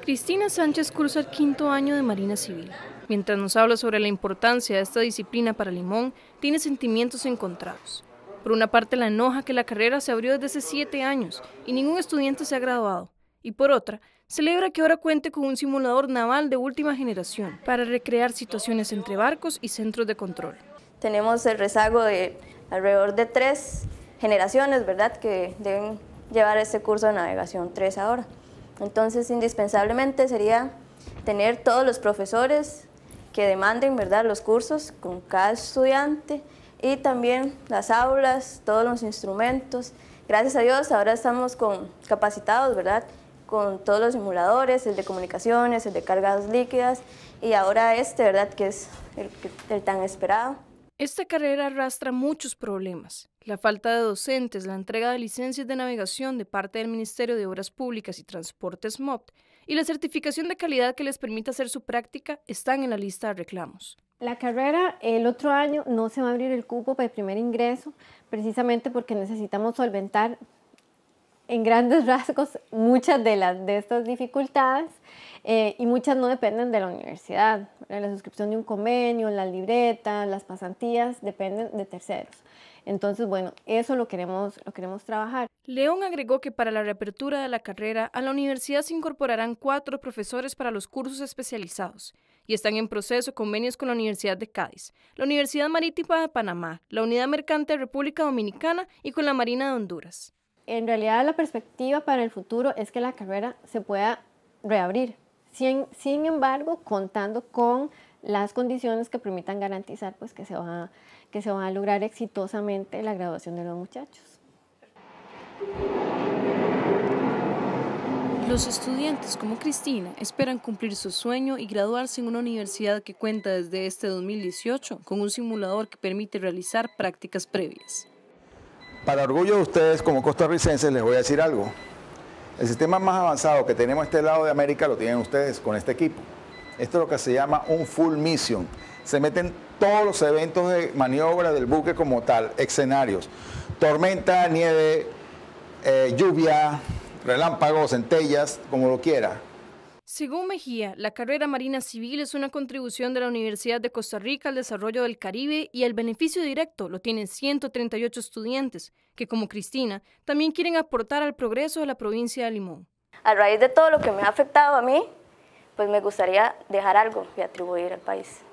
Cristina Sánchez cursa el 5º año de Marina Civil. Mientras nos habla sobre la importancia de esta disciplina para Limón, tiene sentimientos encontrados. Por una parte, la enoja que la carrera se abrió desde hace 7 años y ningún estudiante se ha graduado. Y por otra, celebra que ahora cuente con un simulador naval de última generación para recrear situaciones entre barcos y centros de control. Tenemos el rezago de alrededor de 3 generaciones, ¿verdad?, que deben llevar este curso de navegación 3 ahora. Entonces, indispensablemente sería tener todos los profesores que demanden, ¿verdad?, los cursos con cada estudiante, y también las aulas, todos los instrumentos. Gracias a Dios ahora estamos capacitados, ¿verdad?, con todos los simuladores, el de comunicaciones, el de cargas líquidas y ahora este, ¿verdad?, que es el tan esperado. Esta carrera arrastra muchos problemas. La falta de docentes, la entrega de licencias de navegación de parte del Ministerio de Obras Públicas y Transportes MOPT y la certificación de calidad que les permita hacer su práctica están en la lista de reclamos. La carrera el otro año no se va a abrir el cupo para el primer ingreso, precisamente porque necesitamos solventar en grandes rasgos muchas de estas dificultades y muchas no dependen de la universidad. La suscripción de un convenio, las libretas, las pasantías dependen de terceros. Entonces, bueno, eso lo queremos trabajar. León agregó que para la reapertura de la carrera a la universidad se incorporarán 4 profesores para los cursos especializados. Y están en proceso convenios con la Universidad de Cádiz, la Universidad Marítima de Panamá, la Unidad Mercante de República Dominicana y con la Marina de Honduras. En realidad la perspectiva para el futuro es que la carrera se pueda reabrir, sin embargo contando con las condiciones que permitan garantizar pues, que se va a lograr exitosamente la graduación de los muchachos. Los estudiantes como Cristina esperan cumplir su sueño y graduarse en una universidad que cuenta desde este 2018 con un simulador que permite realizar prácticas previas. Para orgullo de ustedes como costarricenses les voy a decir algo. El sistema más avanzado que tenemos a este lado de América lo tienen ustedes con este equipo. Esto es lo que se llama un full mission. Se meten todos los eventos de maniobra del buque como tal, escenarios, tormenta, nieve, lluvia, relámpagos, centellas, como lo quiera. Según Mejía, la carrera Marina Civil es una contribución de la Universidad de Costa Rica al desarrollo del Caribe y el beneficio directo lo tienen 138 estudiantes que, como Cristina, también quieren aportar al progreso de la provincia de Limón. A raíz de todo lo que me ha afectado a mí, pues me gustaría dejar algo y atribuir al país.